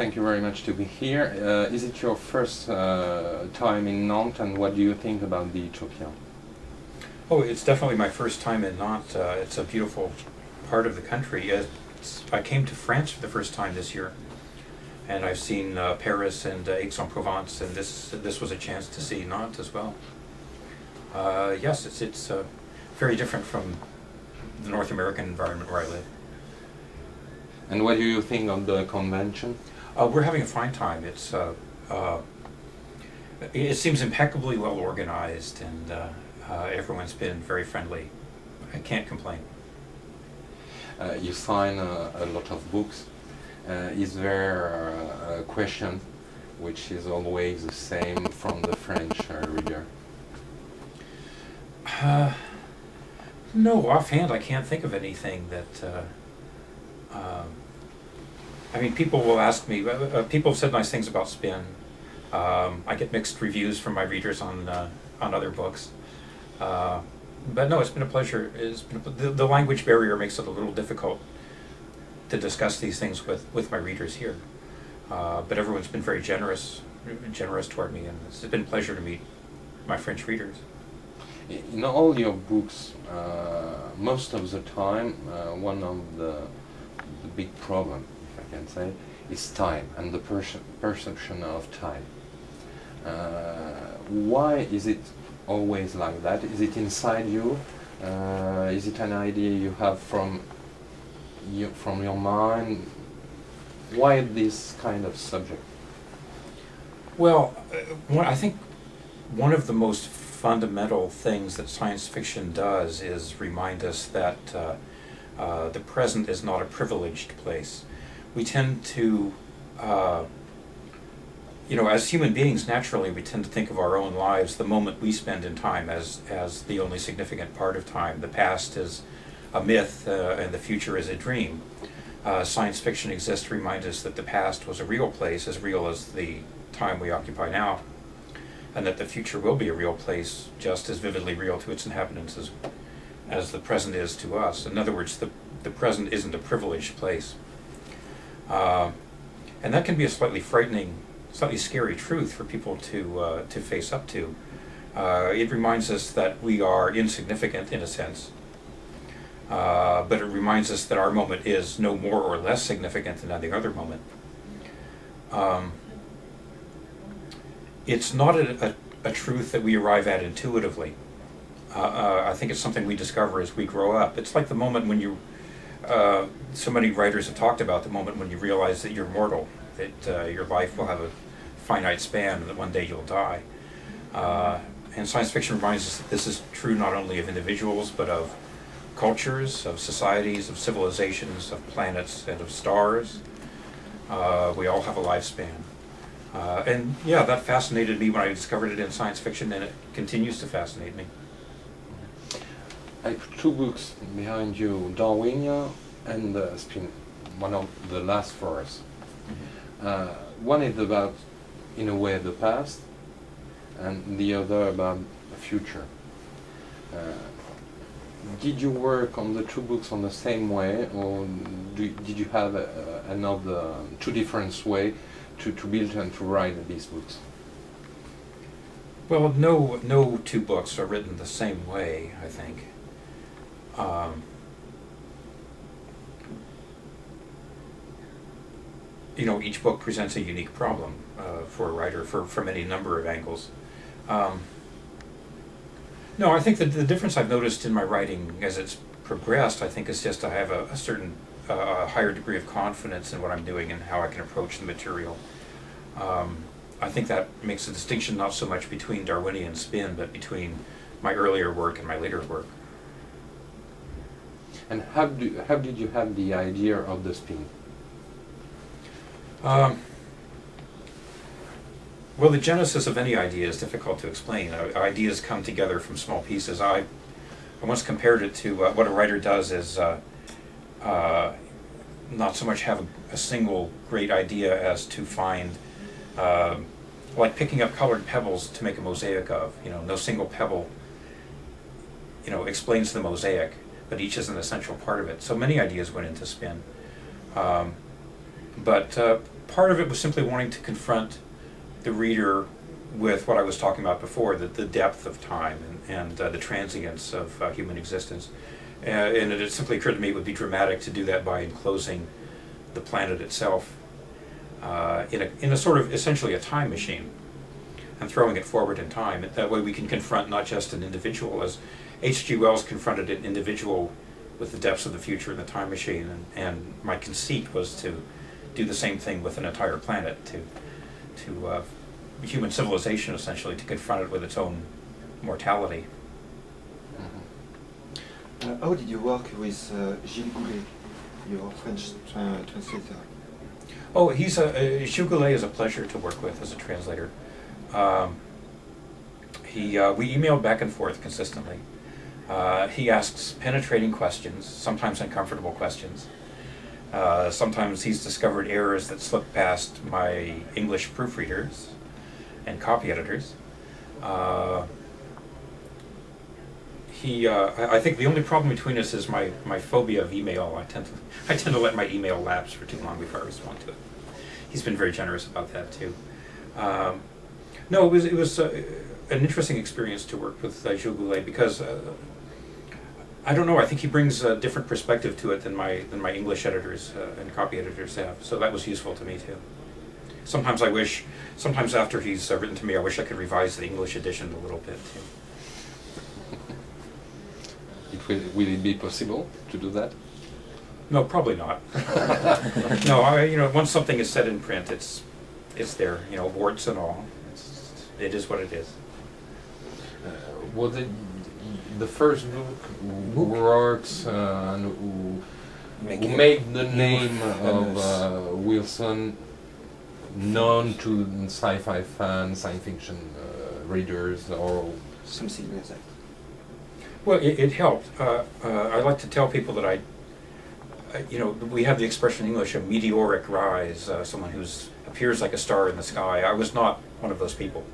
thank you very much to be here. Is it your first time in Nantes, and what do you think about the Utopiales? Oh, it's definitely my first time in Nantes. It's a beautiful part of the country. I came to France for the first time this year, and I've seen Paris and Aix-en-Provence, and this was a chance to see Nantes as well. Yes, it's very different from the North American environment where I live. And what do you think of the convention? We're having a fine time. It seems impeccably well organized, and everyone's been very friendly. I can't complain. You sign a lot of books. Is there a question which is always the same from the French reader? No, offhand I can't think of anything that... I mean, people will ask me, people have said nice things about Spin. I get mixed reviews from my readers on other books. But no, it's been a pleasure. The language barrier makes it a little difficult to discuss these things with my readers here. But everyone's been very generous toward me, and it's been a pleasure to meet my French readers. In all your books, most of the time, one of the big problem, if I can say, is time and the perception of time. Why is it always like that? Is it inside you? Is it an idea you have from your mind? Why this kind of subject? Well, I think one of the most fundamental things that science fiction does is remind us that the present is not a privileged place. We tend to, you know, as human beings, naturally, we tend to think of our own lives, the moment we spend in time, as the only significant part of time. The past is a myth, and the future is a dream. Science fiction exists to remind us that the past was a real place, as real as the time we occupy now, and that the future will be a real place, just as vividly real to its inhabitants as the present is to us. In other words, the present isn't a privileged place. And that can be a slightly frightening, slightly scary truth for people to face up to. It reminds us that we are insignificant, in a sense, but it reminds us that our moment is no more or less significant than any other moment. It's not a truth that we arrive at intuitively. I think it's something we discover as we grow up. It's like the moment when you, so many writers have talked about the moment when you realize that you're mortal, that your life will have a finite span, and that one day you'll die. And science fiction reminds us that this is true not only of individuals, but of cultures, of societies, of civilizations, of planets, and of stars. We all have a lifespan. And yeah, that fascinated me when I discovered it in science fiction, and it continues to fascinate me. I put two books behind you, Darwinia and Spin, one of the last for us. Mm-hmm. One is about, in a way, the past, and the other about the future. Did you work on the two books on the same way, or did you have another, two different ways to build and to write these books? Well, no two books are written the same way, I think. You know, each book presents a unique problem for a writer from any number of angles. No, I think that the difference I've noticed in my writing as it's progressed, I think, is just I have a certain higher degree of confidence in what I'm doing and how I can approach the material. I think that makes a distinction not so much between Darwinia and Spin, but between my earlier work and my later work. And how did you have the idea of the Spin? Well, the genesis of any idea is difficult to explain. Ideas come together from small pieces. I once compared it to what a writer does is not so much have a single great idea as to find, like picking up colored pebbles to make a mosaic of. You know, no single pebble, you know, explains the mosaic, but each is an essential part of it. So many ideas went into Spin. But part of it was simply wanting to confront the reader with what I was talking about before, the depth of time and the transience of human existence. And it simply occurred to me it would be dramatic to do that by enclosing the planet itself in a sort of essentially a time machine and throwing it forward in time. That way we can confront not just an individual, as H.G. Wells confronted an individual with the depths of the future in the time machine, and my conceit was to do the same thing with an entire planet, to human civilization essentially, to confront it with its own mortality. How did you work with Gilles Goullet, your French translator? Oh, he's Gilles Goullet is a pleasure to work with as a translator. We emailed back and forth consistently. He asks penetrating questions, sometimes uncomfortable questions. Sometimes he's discovered errors that slip past my English proofreaders and copy editors. I think the only problem between us is my phobia of email. I tend to let my email lapse for too long before I respond to it. He's been very generous about that too. No, it was an interesting experience to work with Gilles Goullet because. I don't know. I think he brings a different perspective to it than my English editors and copy editors have. So that was useful to me too. Sometimes I wish, sometimes after he's written to me, I wish I could revise the English edition a little bit too. Will it be possible to do that? No, probably not. No, once something is said in print, it's there. Warts and all. It is what it is. The first book works who made the name of Wilson known to sci-fi fans, science fiction readers, or something like that. Well, it helped. I like to tell people that we have the expression in English, a meteoric rise, someone who appears like a star in the sky. I was not one of those people.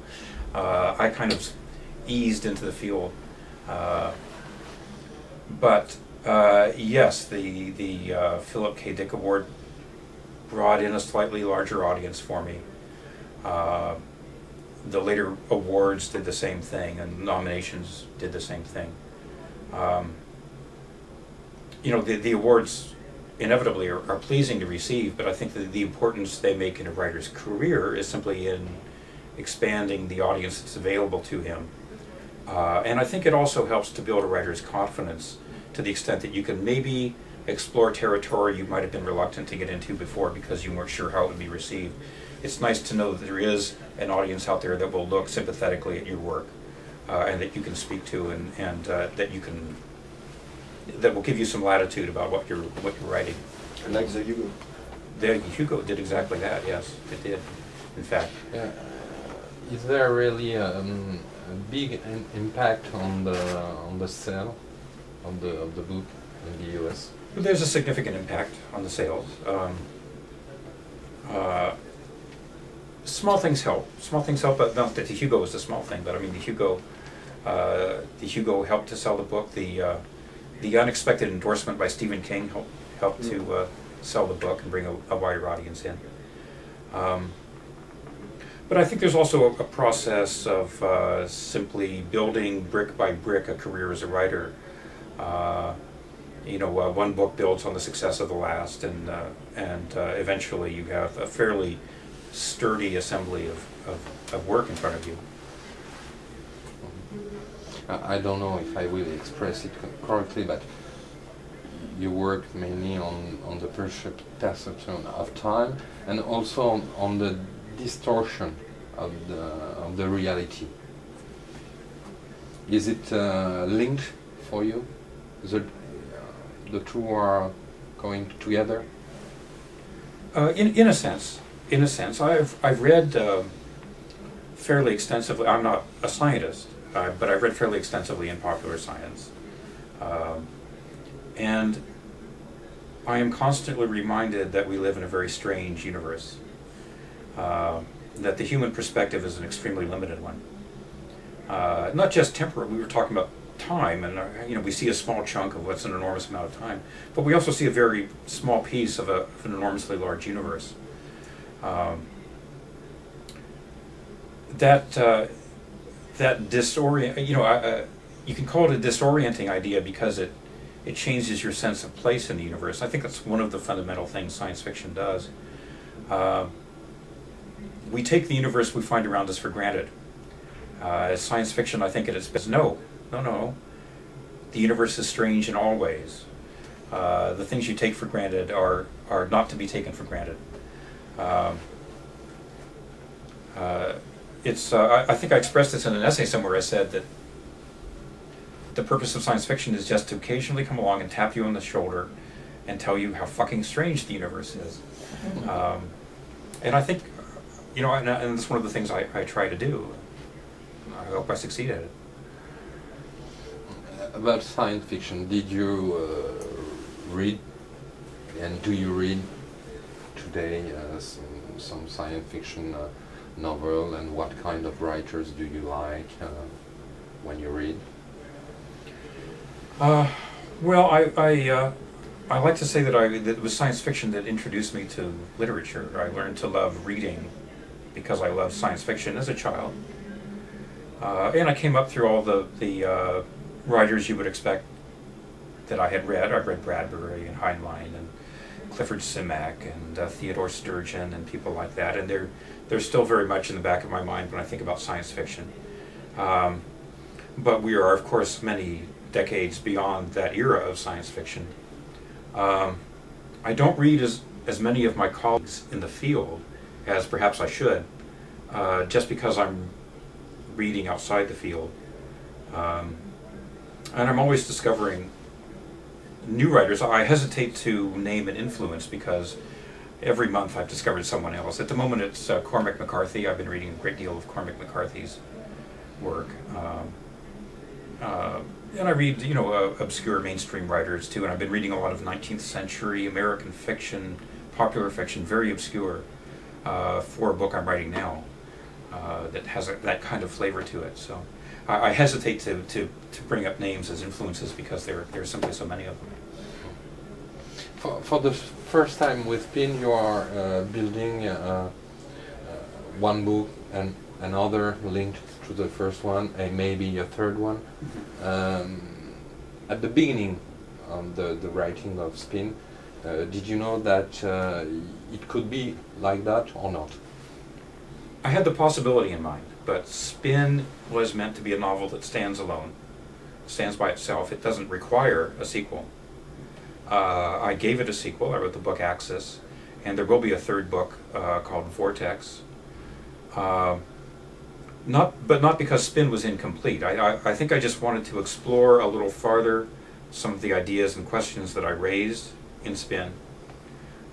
I kind of eased into the field. Yes, the Philip K. Dick Award brought in a slightly larger audience for me. The later awards did the same thing, and nominations did the same thing. The awards inevitably are pleasing to receive, but I think the importance they make in a writer's career is simply in expanding the audience that's available to him. And I think it also helps to build a writer's confidence to the extent that you can maybe explore territory you might have been reluctant to get into before because you weren't sure how it would be received. It's nice to know that there is an audience out there that will look sympathetically at your work and that you can speak to and that will give you some latitude about what you're writing. And like the Hugo. The Hugo did exactly that, yes. It did, in fact. Yeah. Is there really a big impact on the sale of the book in the U.S.? There's a significant impact on the sales. Small things help. Small things help, but not that the Hugo was the small thing. But I mean, the Hugo helped to sell the book. The unexpected endorsement by Stephen King helped to sell the book and bring a wider audience in. But I think there's also a process of simply building brick by brick a career as a writer. One book builds on the success of the last, and eventually you have a fairly sturdy assembly of work in front of you. I don't know if I will express it correctly, but you work mainly on the perception of time, and also on the distortion of the reality. Is it linked for you? The two are going together? In a sense, I've read fairly extensively. I'm not a scientist, but I've read fairly extensively in popular science, and I am constantly reminded that we live in a very strange universe. That the human perspective is an extremely limited one. Not just temporal, we were talking about time, and we see a small chunk of what's an enormous amount of time, but we also see a very small piece of an enormously large universe. That disorient, you can call it a disorienting idea because it changes your sense of place in the universe. I think that's one of the fundamental things science fiction does. We take the universe we find around us for granted. As science fiction, I think it is, no. The universe is strange in all ways. The things you take for granted are not to be taken for granted. I think I expressed this in an essay somewhere. I said that the purpose of science fiction is just to occasionally come along and tap you on the shoulder and tell you how fucking strange the universe is. And I think, and that's one of the things I try to do. I hope I succeed at it. About science fiction, did you read, and do you read today some science fiction novel, and what kind of writers do you like when you read? Well, I like to say that it was science fiction that introduced me to literature. I learned to love reading because I loved science fiction as a child, and I came up through all the writers you would expect that I had read. I read Bradbury and Heinlein and Clifford Simak and Theodore Sturgeon and people like that, and they're still very much in the back of my mind when I think about science fiction. But we are, of course, many decades beyond that era of science fiction. I don't read as many of my colleagues in the field as perhaps I should, just because I'm reading outside the field. And I'm always discovering new writers. I hesitate to name an influence because every month I've discovered someone else. At the moment it's Cormac McCarthy. I've been reading a great deal of Cormac McCarthy's work. And I read, obscure mainstream writers too, and I've been reading a lot of 19th century American fiction, popular fiction, very obscure, for a book I'm writing now that has that kind of flavor to it. So I hesitate to bring up names as influences because there are simply so many of them. For the first time with Spin, you are building one book and another linked to the first one, and maybe a third one. At the beginning of the writing of Spin, did you know that it could be like that or not? I had the possibility in mind, but Spin was meant to be a novel that stands alone, stands by itself. It doesn't require a sequel. I gave it a sequel. I wrote the book Axis, and there will be a third book called Vortex. Not because Spin was incomplete. I think I just wanted to explore a little farther some of the ideas and questions that I raised in Spin.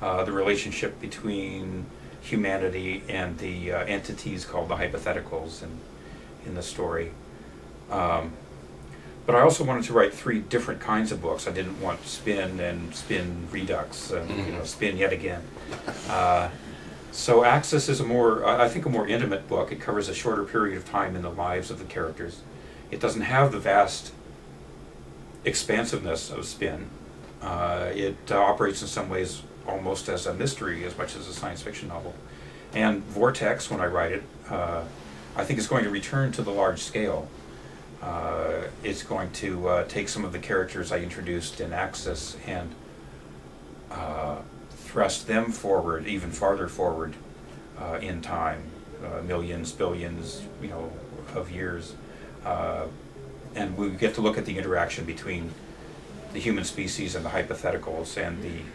The relationship between humanity and the entities called the hypotheticals in the story. But I also wanted to write three different kinds of books. I didn't want Spin and Spin Redux and Spin yet again. So Axis is a more intimate book. It covers a shorter period of time in the lives of the characters. It doesn't have the vast expansiveness of Spin. It operates in some ways almost as a mystery as much as a science fiction novel. And Vortex, when I write it, I think is going to return to the large scale. It's going to take some of the characters I introduced in Axis and thrust them forward, even farther forward in time, millions, billions, of years. And we get to look at the interaction between the human species and the hypotheticals and the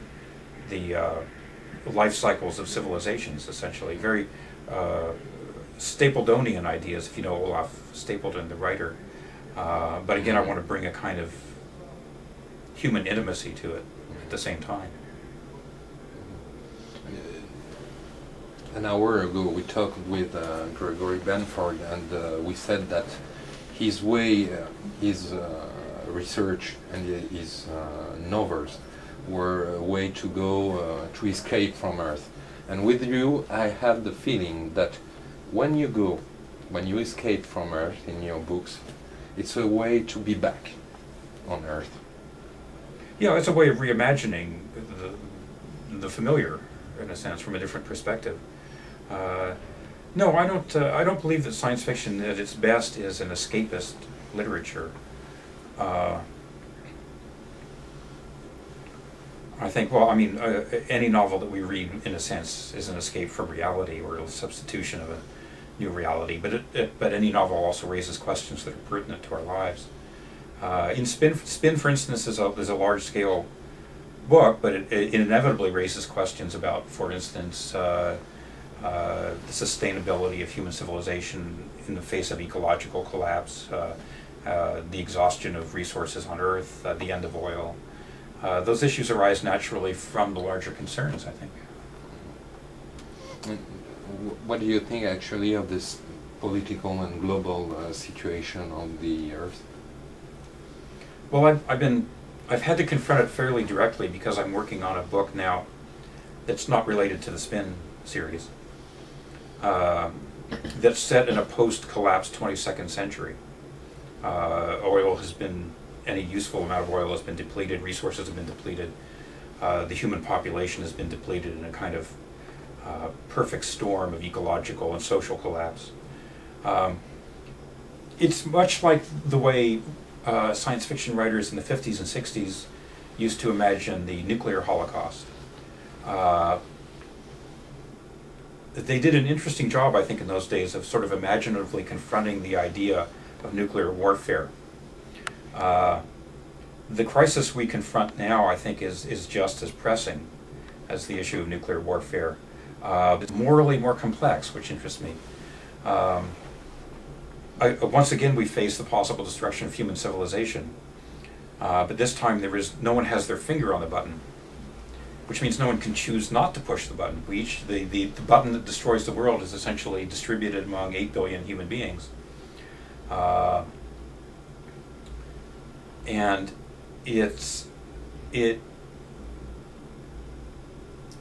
life cycles of civilizations, essentially. Very Stapledonian ideas, if you know Olaf Stapledon, the writer. But again, I want to bring a kind of human intimacy to it at the same time. An hour ago we talked with Gregory Benford, and we said that his way, his research and his novels were a way to go to escape from Earth. And with you I have the feeling that when you escape from Earth in your books, it's a way to be back on Earth. Yeah, it's a way of reimagining the familiar, in a sense, from a different perspective. No, I don't believe that science fiction at its best is an escapist literature. I think, well, I mean, any novel that we read, in a sense, is an escape from reality or a substitution of a new reality. But but any novel also raises questions that are pertinent to our lives. In Spin, for instance, is a large-scale book, but it inevitably raises questions about, for instance, the sustainability of human civilization in the face of ecological collapse, the exhaustion of resources on Earth, the end of oil. Those issues arise naturally from the larger concerns, I think. What do you think, actually, of this political and global situation on the Earth? Well, I've had to confront it fairly directly because I'm working on a book now that's not related to the Spin series, that's set in a post-collapse 22nd century. Any useful amount of oil has been depleted, resources have been depleted, the human population has been depleted in a kind of perfect storm of ecological and social collapse. It's much like the way science fiction writers in the 50s and 60s used to imagine the nuclear holocaust. They did an interesting job, I think, in those days of sort of imaginatively confronting the idea of nuclear warfare. The crisis we confront now, I think, is just as pressing as the issue of nuclear warfare. It's morally more complex, which interests me. Once again, we face the possible destruction of human civilization, but this time no one has their finger on the button, which means no one can choose not to push the button. The button that destroys the world is essentially distributed among 8 billion human beings. And it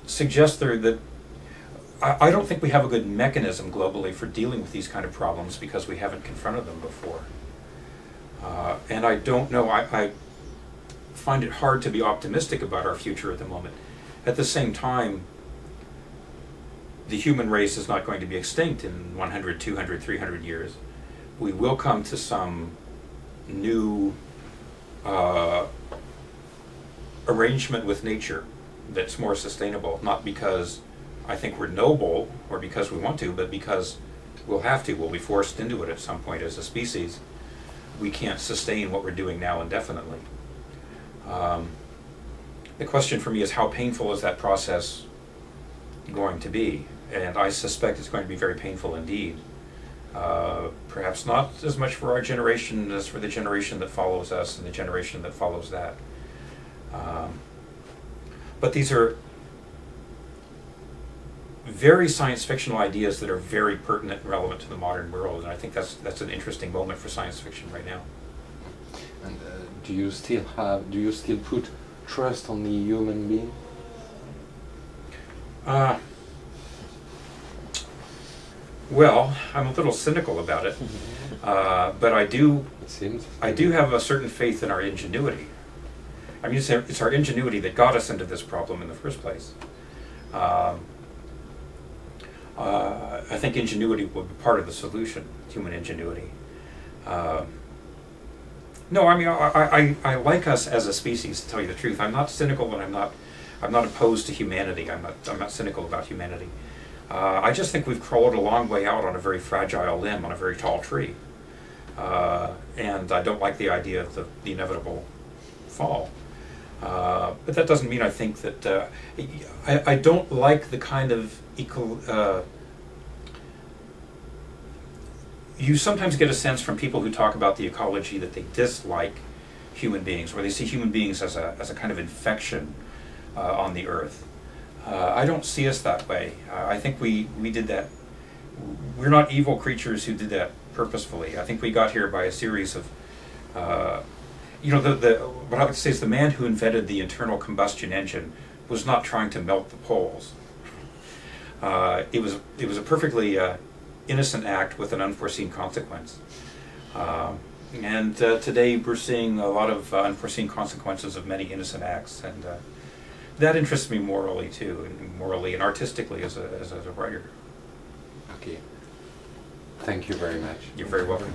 suggests that I don't think we have a good mechanism globally for dealing with these kind of problems because we haven't confronted them before. And I don't know, I find it hard to be optimistic about our future at the moment. At the same time, the human race is not going to be extinct in 100, 200, 300 years. We will come to some new arrangement with nature that's more sustainable, not because I think we're noble or because we want to, but because we'll have to. We'll be forced into it at some point as a species. We can't sustain what we're doing now indefinitely. The question for me is, how painful is that process going to be? And I suspect it's going to be very painful indeed. Perhaps not as much for our generation as for the generation that follows us and the generation that follows that. But these are very science fictional ideas that are very pertinent and relevant to the modern world, and I think that's an interesting moment for science fiction right now. And do you still put trust on the human being? Well, I'm a little cynical about it, but I do have a certain faith in our ingenuity. I mean, it's our ingenuity that got us into this problem in the first place. I think ingenuity will be part of the solution, human ingenuity. No, I mean, I like us as a species, to tell you the truth. I'm not cynical, and I'm not opposed to humanity. I'm not cynical about humanity. I just think we've crawled a long way out on a very fragile limb, on a very tall tree. And I don't like the idea of the inevitable fall. But that doesn't mean I think that... I don't like the kind of... you sometimes get a sense from people who talk about the ecology that they dislike human beings, or they see human beings as a kind of infection on the Earth. I don't see us that way. I think we did that. We're not evil creatures who did that purposefully. I think we got here by a series of, you know, what I would say is the man who invented the internal combustion engine was not trying to melt the poles. It was a perfectly innocent act with an unforeseen consequence. And today we're seeing a lot of unforeseen consequences of many innocent acts, and that interests me morally too, and artistically as a writer. lucky. Thank you very much. You're very welcome.